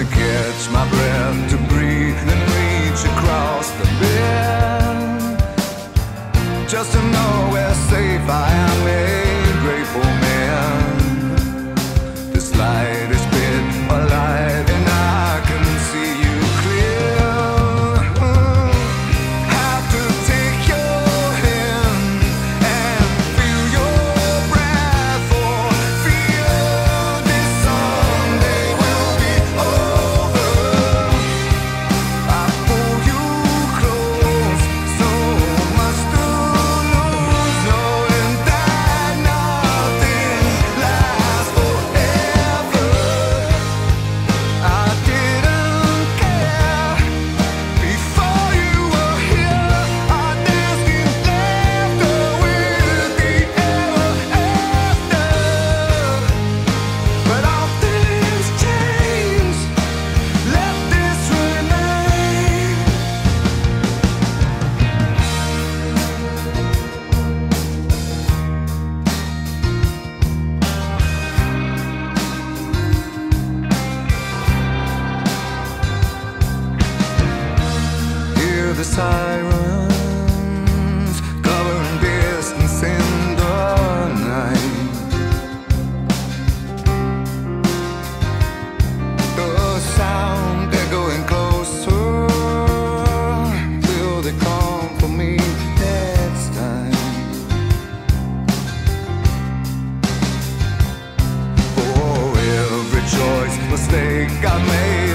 I catch my breath to breathe and reach across the bend, just to know where safe I am. A grateful man. This light is bit alive and I can see you clear. Have to take your hand and feel your breath, or feel this someday will be over. I pull you close, so much to lose, knowing that nothing lasts forever. I didn't care before you were here. I danced in laughter with the ever after. But all things change. Let this remain. Hear the sirens covering distance in the night. The sound they're going closer till they come for me. It's time for every choice, mistake I made.